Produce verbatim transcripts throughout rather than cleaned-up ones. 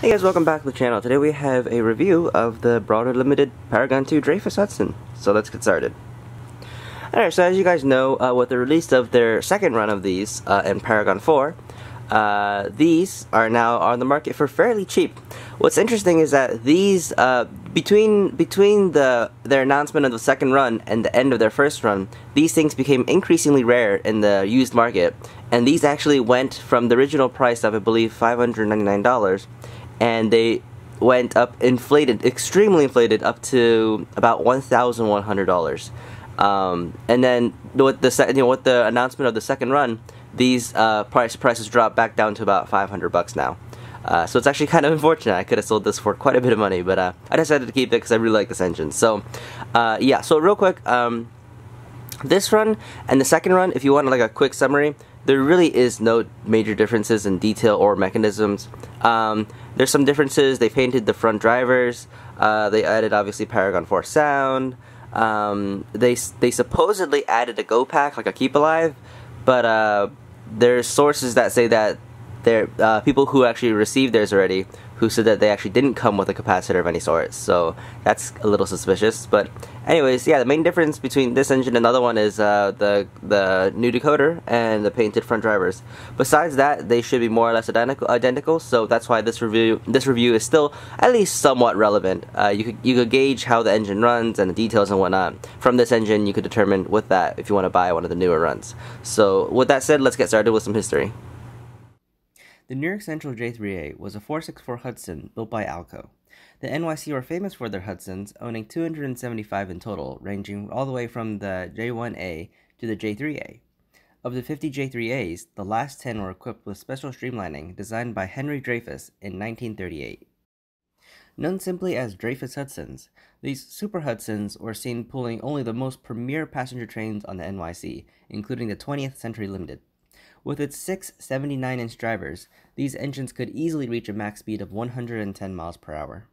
Hey guys, welcome back to the channel. Today we have a review of the Broadway Limited Paragon two Dreyfuss Hudson. So let's get started. Alright, so as you guys know, uh, with the release of their second run of these uh, in Paragon four, uh, these are now on the market for fairly cheap. What's interesting is that these, uh, between between the their announcement of the second run and the end of their first run, these things became increasingly rare in the used market, and these actually went from the original price of, I believe, five hundred ninety-nine dollars, and they went up inflated, extremely inflated, up to about one thousand one hundred dollars. Um, and then with the you know, with the announcement of the second run, these uh, price prices dropped back down to about five hundred bucks now. Uh, so it's actually kind of unfortunate. I could have sold this for quite a bit of money, but uh, I decided to keep it because I really like this engine. So uh, yeah. So real quick, um, this run and the second run, if you want like a quick summary, there really is no major differences in detail or mechanisms. Um, there's some differences. They painted the front drivers. Uh, they added obviously Paragon four sound. Um, they they supposedly added a go pack, like a keep alive, but uh, there's sources that say that there uh, people who actually received theirs already who said that they actually didn't come with a capacitor of any sort. So that's a little suspicious. But anyways, yeah, the main difference between this engine and another one is uh, the the new decoder and the painted front drivers. Besides that, they should be more or less identical. Identical. So that's why this review this review is still at least somewhat relevant. Uh, you could you could gauge how the engine runs and the details and whatnot from this engine. You could determine with that if you want to buy one of the newer runs. So with that said, let's get started with some history. The New York Central J three A was a four sixty-four Hudson built by Alco. The N Y C were famous for their Hudsons, owning two hundred seventy-five in total, ranging all the way from the J one A to the J three A. Of the fifty J three As, the last ten were equipped with special streamlining designed by Henry Dreyfuss in nineteen thirty-eight. Known simply as Dreyfuss Hudsons, these Super Hudsons were seen pulling only the most premier passenger trains on the N Y C, including the twentieth Century Limited. With its six seventy-nine inch drivers, these engines could easily reach a max speed of one hundred ten miles per hour.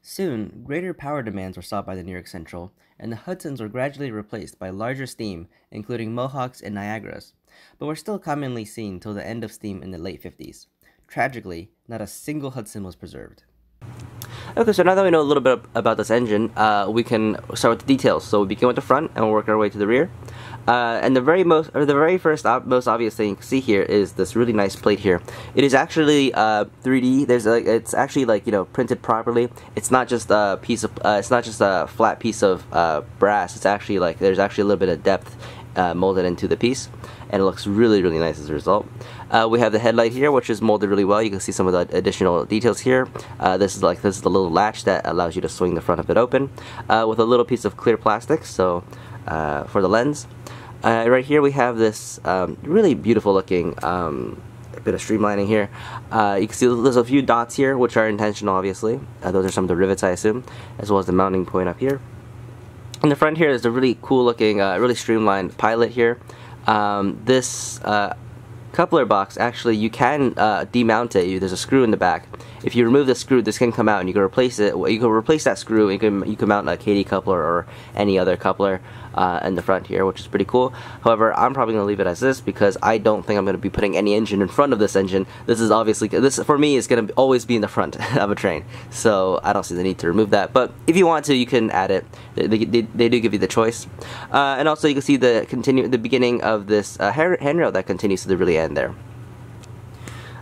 Soon, greater power demands were sought by the New York Central, and the Hudsons were gradually replaced by larger steam, including Mohawks and Niagaras, but were still commonly seen till the end of steam in the late fifties. Tragically, not a single Hudson was preserved. Okay, so now that we know a little bit about this engine, uh, we can start with the details. So we begin with the front, and we'll work our way to the rear. Uh, and the very most, or the very first, ob most obvious thing you can see here is this really nice plate here. It is actually uh, three D. There's a, it's actually like you know printed properly. It's not just a piece of, uh, it's not just a flat piece of uh, brass. It's actually like there's actually a little bit of depth uh, molded into the piece, and it looks really really nice as a result. Uh, we have the headlight here, which is molded really well. You can see some of the additional details here. Uh, this is like this is the little latch that allows you to swing the front of it open uh, with a little piece of clear plastic. So uh, for the lens. Uh, right here we have this um, really beautiful looking um, bit of streamlining here. Uh, you can see there's a few dots here, which are intentional obviously. Uh, those are some of the rivets I assume, as well as the mounting point up here. In the front here is a really cool looking, uh, really streamlined pilot here. Um, this uh, coupler box, actually you can uh, demount it. There's a screw in the back. If you remove the screw, this can come out and you can replace it. You can replace that screw and you can, you can mount a K D coupler or any other coupler uh, in the front here, which is pretty cool. However, I'm probably going to leave it as this because I don't think I'm going to be putting any engine in front of this engine. This is obviously, this for me is going to always be in the front of a train. So I don't see the need to remove that. But if you want to, you can add it. They, they, they do give you the choice. Uh, and also you can see the, continue, the beginning of this uh, handrail that continues to the really end there.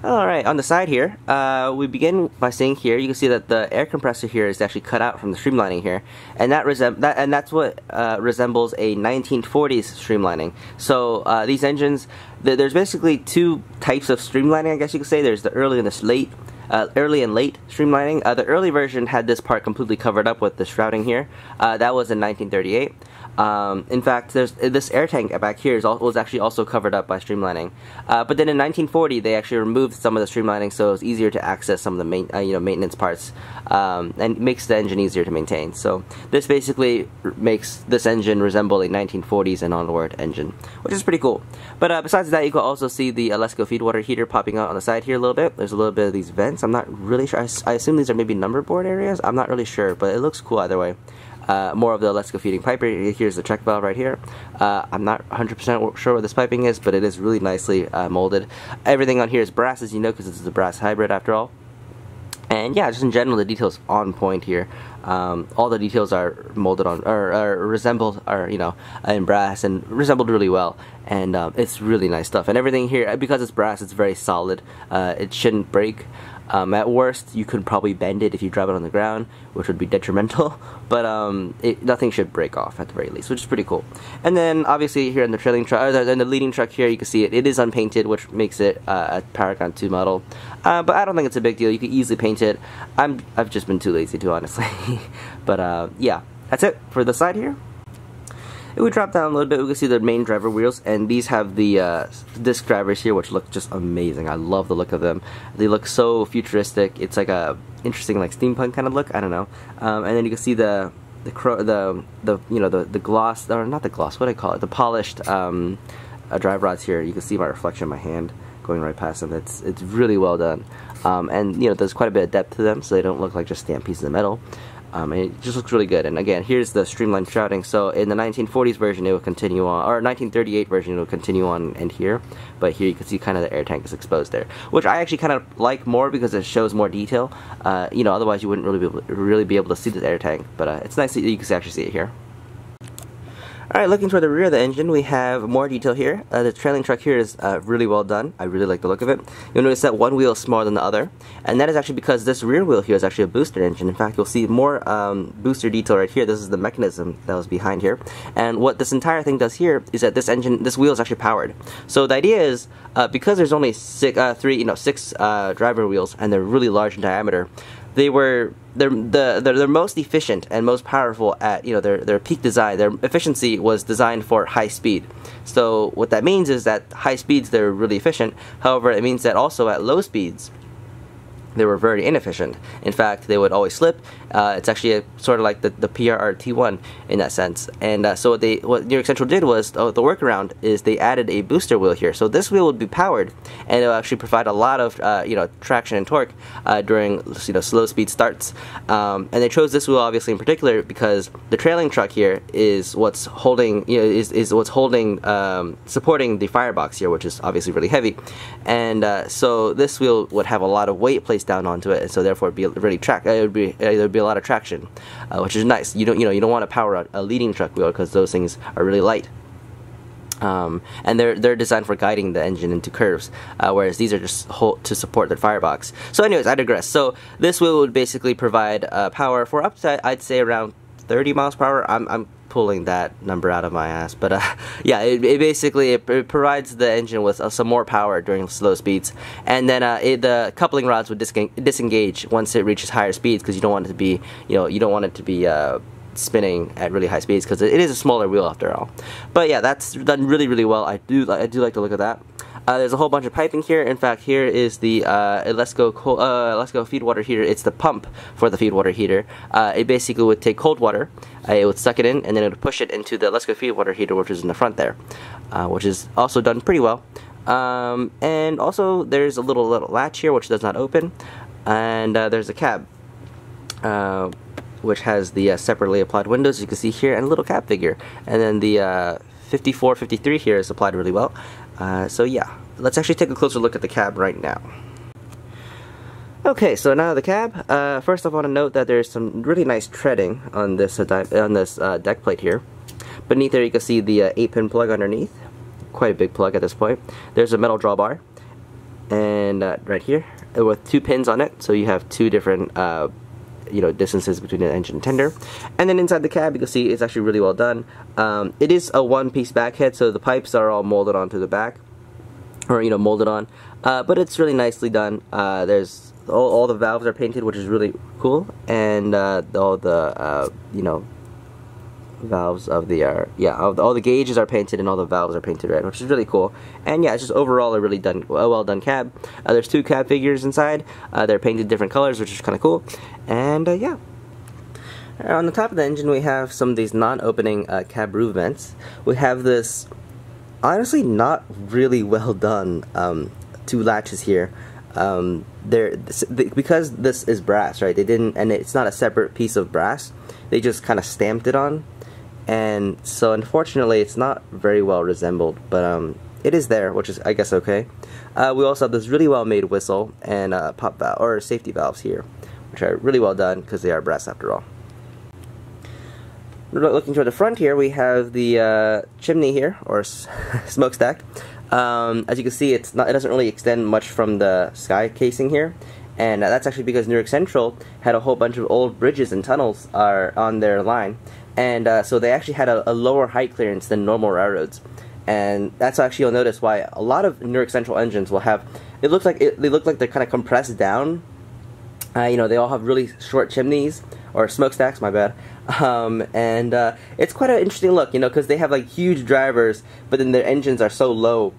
Alright, on the side here, uh, we begin by seeing here, you can see that the air compressor here is actually cut out from the streamlining here, and that, resem that and that's what uh, resembles a nineteen forties streamlining. So uh, these engines, th there's basically two types of streamlining, I guess you could say. There's the early and the late, uh, early and late streamlining. Uh, the early version had this part completely covered up with the shrouding here. Uh, that was in nineteen thirty-eight. Um, in fact, there's, this air tank back here is all, was actually also covered up by streamlining. Uh, but then in nineteen forty, they actually removed some of the streamlining, so it was easier to access some of the main, uh, you know, maintenance parts, um, and makes the engine easier to maintain. So this basically makes this engine resemble a nineteen forties and onward engine, which is pretty cool. But uh, besides that, you can also see the Elesco feedwater heater popping out on the side here a little bit. There's a little bit of these vents. I'm not really sure. I, I assume these are maybe number board areas. I'm not really sure, but it looks cool either way. Uh, more of the Elesco feeding pipe. Here's the check valve right here. Uh, I'm not one hundred percent sure what this piping is, but it is really nicely uh, molded. Everything on here is brass, as you know, because this is a brass hybrid after all. And yeah, just in general, the details on point here. Um, all the details are molded on, or, or resembled, or you know, in brass and resembled really well. And um, it's really nice stuff. And everything here, because it's brass, it's very solid. Uh, it shouldn't break. Um, at worst, you could probably bend it if you drop it on the ground, which would be detrimental. But um, it, nothing should break off at the very least, which is pretty cool. And then obviously here in the trailing truck, in the leading truck here, you can see it. It is unpainted, which makes it uh, a Paragon two model. Uh, but I don't think it's a big deal. You could easily paint it. I'm I've just been too lazy to, honestly. But uh, yeah, that's it for the side here. If we drop down a little bit, we can see the main driver wheels, and these have the uh, disc drivers here, which look just amazing. I love the look of them. They look so futuristic. It's like a interesting, like steampunk kind of look. I don't know. Um, and then you can see the the the the you know the the gloss, or not the gloss. What do I call it? The polished um, uh, drive rods here. You can see my reflection in my hand going right past them. It's it's really well done. Um, and you know, there's quite a bit of depth to them, so they don't look like just stamped pieces of metal. Um, and it just looks really good. And again, here's the streamlined shrouding. So in the nineteen forties version, it will continue on, or nineteen thirty-eight version, it will continue on and here. But here you can see kind of the air tank is exposed there, which I actually kind of like more because it shows more detail. Uh, you know, otherwise you wouldn't really be able to, really be able to see the air tank. But uh, it's nice that you can actually see it here. Alright, looking toward the rear of the engine, we have more detail here. Uh, the trailing truck here is uh, really well done. I really like the look of it. You'll notice that one wheel is smaller than the other, and that is actually because this rear wheel here is actually a booster engine. In fact, you'll see more um, booster detail right here. This is the mechanism that was behind here. And what this entire thing does here is that this engine, this wheel is actually powered. So the idea is, uh, because there's only six, uh, three, you know, six uh, driver wheels, and they're really large in diameter, they were they're the they're, they're most efficient and most powerful at, you know, their their peak design. Their efficiency was designed for high speed. So what that means is that high speeds they're really efficient. However, it means that also at low speeds they were very inefficient. In fact, they would always slip. Uh, it's actually a, sort of like the, the P R R T one in that sense. And uh, so what, they, what New York Central did was, oh, the workaround is they added a booster wheel here. So this wheel would be powered, and it will actually provide a lot of uh, you know, traction and torque uh, during, you know, slow speed starts. Um, and they chose this wheel obviously in particular because the trailing truck here is what's holding, you know, is, is what's holding, um, supporting the firebox here, which is obviously really heavy. And uh, so this wheel would have a lot of weight placed down onto it, and so therefore it'd be really track. It would be there would be a lot of traction, uh, which is nice. You don't you know you don't want to power a, a leading truck wheel because those things are really light, um, and they're they're designed for guiding the engine into curves, uh, whereas these are just hold, to support the firebox. So, anyways, I digress. So this wheel would basically provide uh, power for up to, I'd say, around thirty miles per hour. I'm I'm pulling that number out of my ass, but uh, yeah, it, it basically it, it provides the engine with uh, some more power during slow speeds, and then uh, it, the coupling rods would disengage once it reaches higher speeds because you don't want it to be, you know, you don't want it to be uh, spinning at really high speeds because it, it is a smaller wheel after all. But yeah, that's done really really well. I do I do like the look of that. Uh, there's a whole bunch of piping here. In fact, here is the uh, Elesco uh, Elesco feed water heater. It's the pump for the feed water heater. Uh, it basically would take cold water, uh, it would suck it in, and then it would push it into the Elesco feed water heater, which is in the front there, uh, which is also done pretty well. Um, and also, there's a little, little latch here, which does not open, and uh, there's a cab, uh, which has the uh, separately applied windows, as you can see here, and a little cab figure. And then the uh, fifty-four fifty-three here is applied really well. Uh, so yeah, let's actually take a closer look at the cab right now. Okay, so now the cab. Uh, first, I want to note that there's some really nice treading on this uh, on this uh, deck plate here. Beneath there, you can see the uh, eight-pin plug underneath. Quite a big plug at this point. There's a metal drawbar, and uh, right here with two pins on it, so you have two different Uh, you know, distances between the engine and tender. And then inside the cab, you can see it's actually really well done. Um, it is a one-piece backhead, so the pipes are all molded onto the back, or, you know, molded on. Uh, but it's really nicely done. Uh, there's all, all the valves are painted, which is really cool, and uh, all the uh, you know, valves of the uh, yeah, all the, all the gauges are painted and all the valves are painted red, which is really cool. And yeah, it's just overall a really done, a well done cab. Uh, there's two cab figures inside. Uh, they're painted different colors, which is kind of cool. And uh, yeah, uh, on the top of the engine we have some of these non-opening uh, cab roof vents. We have this honestly not really well done um, two latches here. Um, they're th because this is brass, right? They didn't, and it's not a separate piece of brass. They just kind of stamped it on. And so unfortunately it's not very well resembled, but um, it is there, which is, I guess, okay. Uh, we also have this really well-made whistle and uh, pop valve, or safety valves here, which are really well done because they are brass after all. Looking toward the front here, we have the uh, chimney here, or s smokestack. Um, as you can see, it's not, it doesn't really extend much from the sky casing here, and uh, that's actually because New York Central had a whole bunch of old bridges and tunnels are on their line, and uh, so they actually had a, a lower height clearance than normal railroads. And that's actually, you'll notice why a lot of New York Central engines will have, it looks like it, they look like they're kind of compressed down. Uh, you know, they all have really short chimneys, or smokestacks, my bad. Um, and uh, it's quite an interesting look, you know, because they have like huge drivers, but then their engines are so low.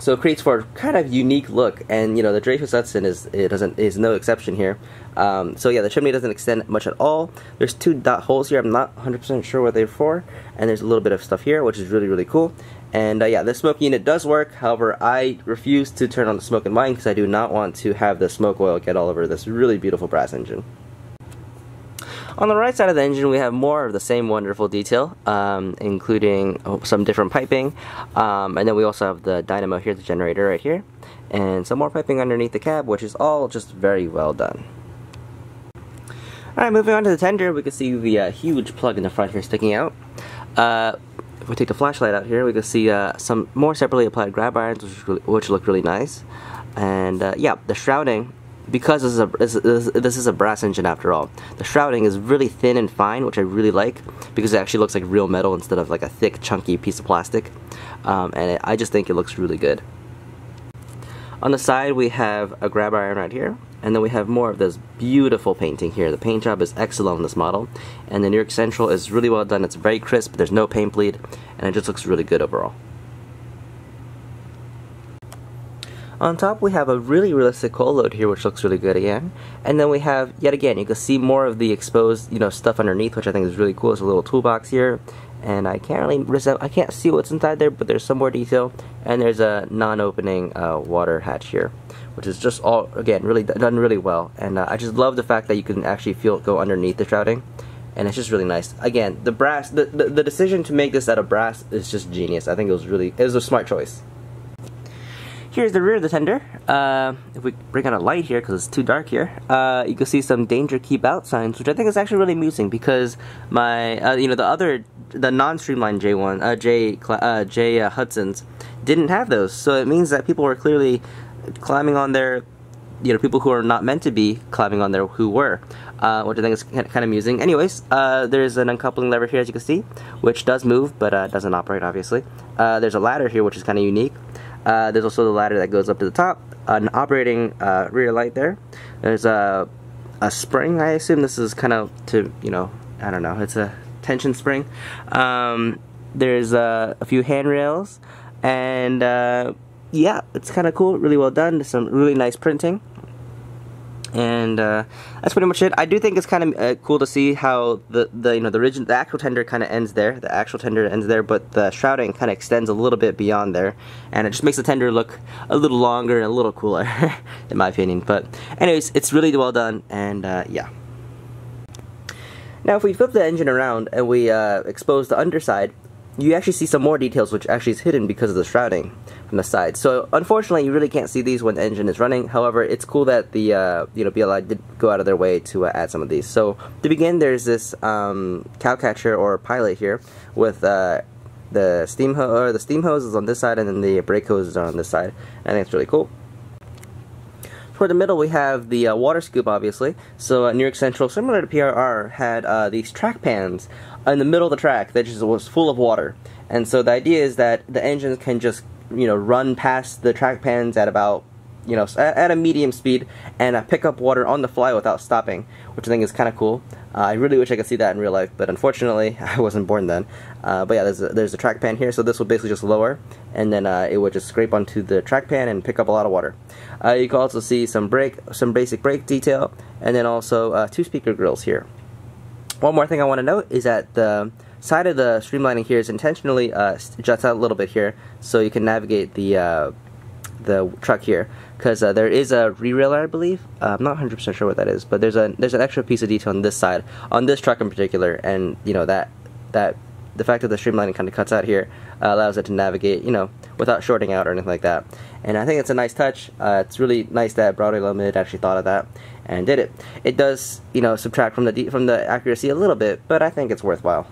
So it creates for a kind of unique look, and you know, the Dreyfuss Hudson is it doesn't is no exception here. Um, so yeah, the chimney doesn't extend much at all. There's two dot holes here. I'm not one hundred percent sure what they're for, and there's a little bit of stuff here, which is really really cool. And uh, yeah, the smoke unit does work. However, I refuse to turn on the smoke and mine because I do not want to have the smoke oil get all over this really beautiful brass engine. On the right side of the engine, we have more of the same wonderful detail, um, including some different piping, um, and then we also have the dynamo here, the generator right here, and some more piping underneath the cab, which is all just very well done. Alright, moving on to the tender, we can see the uh, huge plug in the front here sticking out. Uh, if we take the flashlight out here, we can see uh, some more separately applied grab irons, which, really, which look really nice, and uh, yeah, the shrouding. Because this is, a, this, this is a brass engine after all, the shrouding is really thin and fine, which I really like, because it actually looks like real metal instead of like a thick, chunky piece of plastic, um, and it, I just think it looks really good. On the side we have a grab iron right here, and then we have more of this beautiful painting here. The paint job is excellent on this model, and the New York Central is really well done. It's very crisp, there's no paint bleed, and it just looks really good overall. On top we have a really realistic coal load here, which looks really good again, and then we have, yet again, you can see more of the exposed, you know, stuff underneath, which I think is really cool. There's a little toolbox here, and I can't really, I can't see what's inside there, but there's some more detail, and there's a non-opening uh, water hatch here, which is just all, again, really done really well, and uh, I just love the fact that you can actually feel it go underneath the shrouding, and it's just really nice. Again, the brass, the, the, the decision to make this out of brass is just genius. I think it was really, it was a smart choice. Here's the rear of the tender. Uh, if we bring out a light here, because it's too dark here, uh, you can see some danger keep out signs, which I think is actually really amusing because my, uh, you know, the other, the non-streamlined J one, uh, J, uh, J uh, Hudsons didn't have those, so it means that people were clearly climbing on their, you know, people who are not meant to be climbing on there who were, uh, which I think is kind of amusing. Anyways, uh, there's an uncoupling lever here, as you can see, which does move, but uh, doesn't operate, obviously. Uh, there's a ladder here, which is kind of unique. Uh, there's also the ladder that goes up to the top, an operating uh, rear light there. There's a, a spring, I assume this is kind of to, you know, I don't know, it's a tension spring. Um, there's uh, a few handrails, and uh, yeah, it's kind of cool, really well done, some really nice printing. And uh, that's pretty much it. I do think it's kind of uh, cool to see how the, the you know the original the actual tender kind of ends there. The actual tender ends there, but the shrouding kind of extends a little bit beyond there, and it just makes the tender look a little longer and a little cooler, in my opinion. But anyways, it's really well done, and uh, yeah. Now, if we flip the engine around and we uh, expose the underside, you actually see some more details, which actually is hidden because of the shrouding from the side. So unfortunately, you really can't see these when the engine is running. However, it's cool that the uh, you know B L I did go out of their way to uh, add some of these. So to begin, there's this um, cowcatcher or pilot here with uh, the steam hose, or the steam hose is on this side, and then the brake hoses are on this side. I think it's really cool. Toward the middle, we have the uh, water scoop, obviously. So uh, New York Central, similar to P R R, had uh, these track pans in the middle of the track that just was full of water. And so the idea is that the engines can just, you know, run past the track pans at about, you know, at a medium speed and uh, pick up water on the fly without stopping, which I think is kind of cool. Uh, I really wish I could see that in real life, but unfortunately, I wasn't born then. Uh, but yeah, there's a, there's a track pan here, so this will basically just lower, and then uh, it would just scrape onto the track pan and pick up a lot of water. Uh, you can also see some brake, some basic brake detail, and then also uh, two speaker grills here. One more thing I want to note is that the side of the streamlining here is intentionally uh, juts out a little bit here, so you can navigate the uh, the truck here, because uh, there is a re-railer, I believe. Uh, I'm not one hundred percent sure what that is, but there's a there's an extra piece of detail on this side, on this truck in particular, and you know that that the fact that the streamlining kind of cuts out here uh, allows it to navigate, you know, without shorting out or anything like that. And I think it's a nice touch. Uh, it's really nice that Broadway Limited actually thought of that and did it. It does, you know, subtract from the de from the accuracy a little bit, but I think it's worthwhile.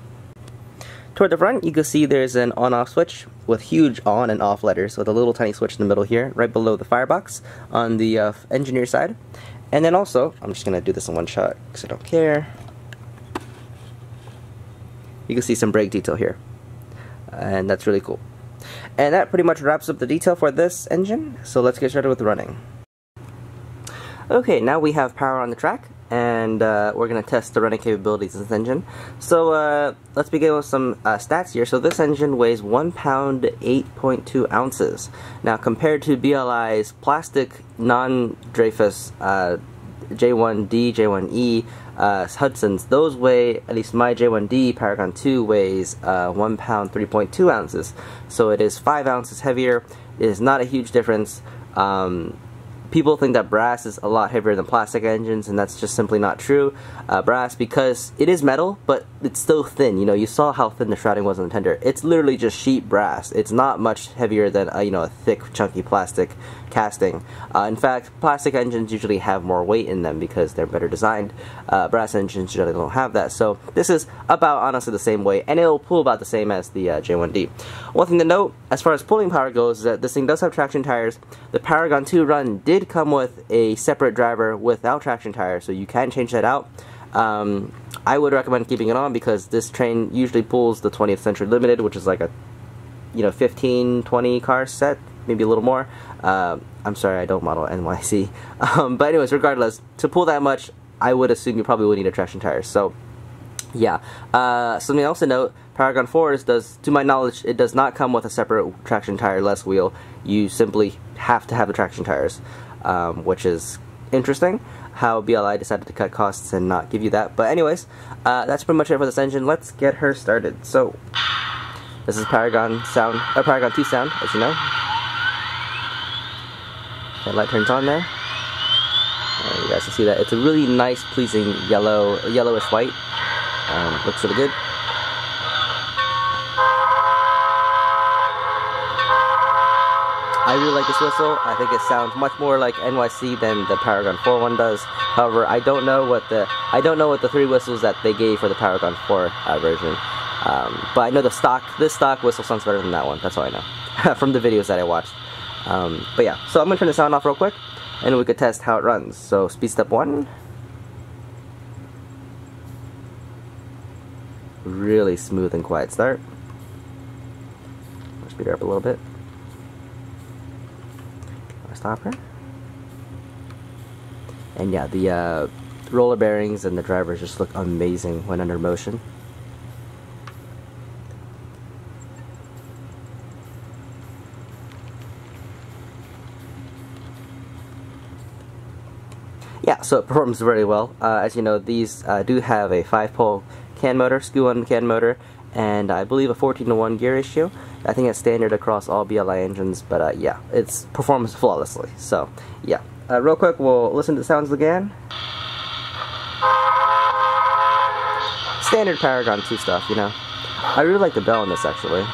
Toward the front, you can see there's an on-off switch with huge on and off letters with a little tiny switch in the middle here, right below the firebox on the uh, engineer side. And then also, I'm just going to do this in one shot because I don't care. You can see some brake detail here, and that's really cool. And that pretty much wraps up the detail for this engine, so let's get started with running. Okay, now we have power on the track, and uh, we're going to test the running capabilities of this engine. So uh, let's begin with some uh, stats here. So this engine weighs one pound eight point two ounces. Now compared to B L I's plastic non-Dreyfuss uh, J one D, J one E, uh, Hudsons, those weigh, at least my J one D Paragon two weighs uh, one pound three point two ounces. So it is five ounces heavier. It is not a huge difference. Um, People think that brass is a lot heavier than plastic engines, and that's just simply not true. Uh, brass, because it is metal, but it's still thin. You know, you saw how thin the shrouding was on the tender. It's literally just sheet brass. It's not much heavier than a, you know, a thick, chunky plastic casting. Uh, in fact, plastic engines usually have more weight in them because they're better designed. Uh, brass engines generally don't have that. So this is about honestly the same weight, and it'll pull about the same as the uh, J one D. One thing to note, as far as pulling power goes, is that this thing does have traction tires. The Paragon two run did come with a separate driver without traction tire, so you can change that out. Um, I would recommend keeping it on because this train usually pulls the twentieth Century Limited, which is like a, you know, fifteen, twenty car set, maybe a little more. Uh, I'm sorry, I don't model N Y C. Um, but anyways, regardless, to pull that much, I would assume you probably would need a traction tire. So, yeah. Uh, something else to note, Paragon four does, to my knowledge, it does not come with a separate traction tire less wheel. You simply have to have the traction tires. Um, which is interesting, how B L I decided to cut costs and not give you that. But anyways, uh, that's pretty much it for this engine. Let's get her started. So, this is Paragon sound, or Paragon two sound, as you know. That light turns on there. Uh, you guys can see that. It's a really nice, pleasing yellow, yellowish white. Um, looks really good. I really like this whistle. I think it sounds much more like N Y C than the Paragon four one does. However, I don't know what the I don't know what the three whistles that they gave for the Paragon four uh, version. Um, but I know the stock this stock whistle sounds better than that one. That's all I know from the videos that I watched. Um, but yeah, so I'm gonna turn the sound off real quick, and we could test how it runs. So speed step one. Really smooth and quiet start. Let's speed it up a little bit. Stopper. And yeah, the uh, roller bearings and the drivers just look amazing when under motion. Yeah, so it performs very well. Uh, as you know, these uh, do have a five pole can motor, skew one can motor, and I believe a fourteen to one gear ratio. I think it's standard across all B L I engines, but uh, yeah, it performs flawlessly. So, yeah. Uh, real quick, we'll listen to the sounds again. Standard Paragon two stuff, you know. I really like the bell in this, actually.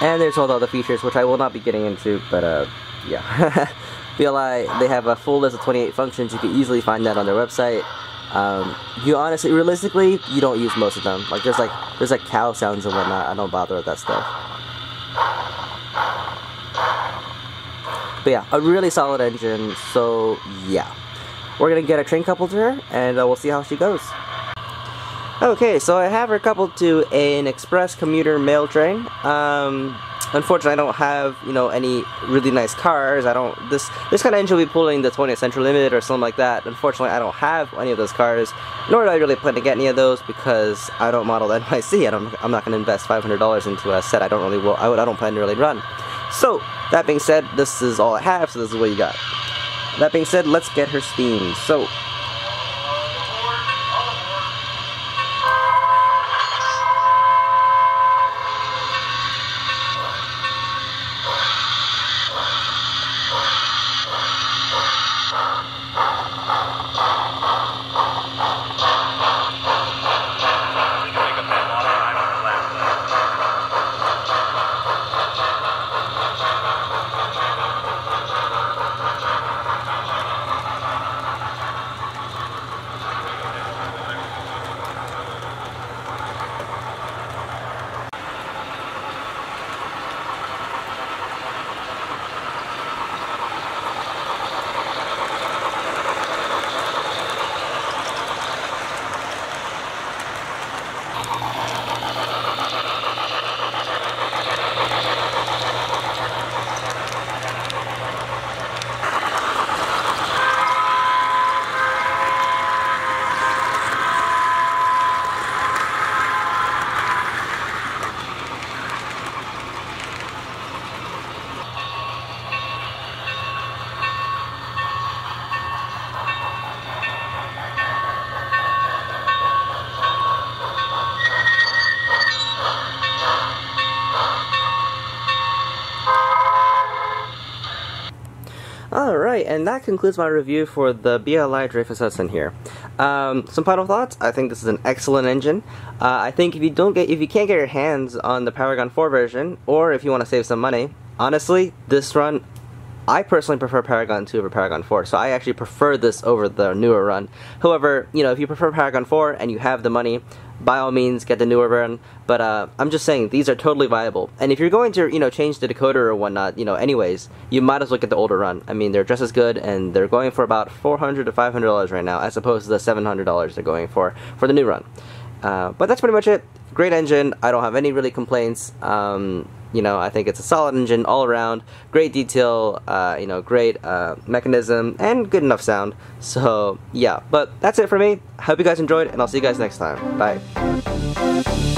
And there's all the other features, which I will not be getting into, but uh, yeah. B L I, they have a full list of twenty-eight functions. You can easily find that on their website. Um, you honestly, realistically, you don't use most of them. Like there's like there's like cow sounds and whatnot. I don't bother with that stuff. But yeah, a really solid engine. So yeah, we're gonna get a train coupled to her, and uh, we'll see how she goes. Okay, so I have her coupled to an express commuter mail train. Um, Unfortunately, I don't have, you know, any really nice cars. I don't, this this kind of engine will be pulling the twentieth Century Limited or something like that. Unfortunately, I don't have any of those cars, nor do I really plan to get any of those because I don't model N Y C. I don't, I'm not going to invest five hundred dollars into a set I don't really will, I, would, I don't plan to really run. So, that being said, this is all I have, so this is what you got. That being said, let's get her steam. So, Alright, and that concludes my review for the B L I Dreyfuss Hudson here. Um, some final thoughts. I think this is an excellent engine. Uh, I think if you don't get, if you can't get your hands on the Paragon four version, or if you want to save some money, honestly, this run, I personally prefer Paragon two over Paragon four, so I actually prefer this over the newer run. However, you know, if you prefer Paragon four and you have the money, by all means, get the newer run. But uh, I'm just saying, these are totally viable. And if you're going to, you know, change the decoder or whatnot, you know, anyways, you might as well get the older run. I mean, they're just as good, and they're going for about four hundred to five hundred dollars right now, as opposed to the seven hundred dollars they're going for for the new run. Uh, but that's pretty much it. Great engine. I don't have any really complaints. Um, you know, I think it's a solid engine all around. Great detail, uh, you know, great uh, mechanism, and good enough sound. So, yeah. But that's it for me. Hope you guys enjoyed, and I'll see you guys next time. Bye.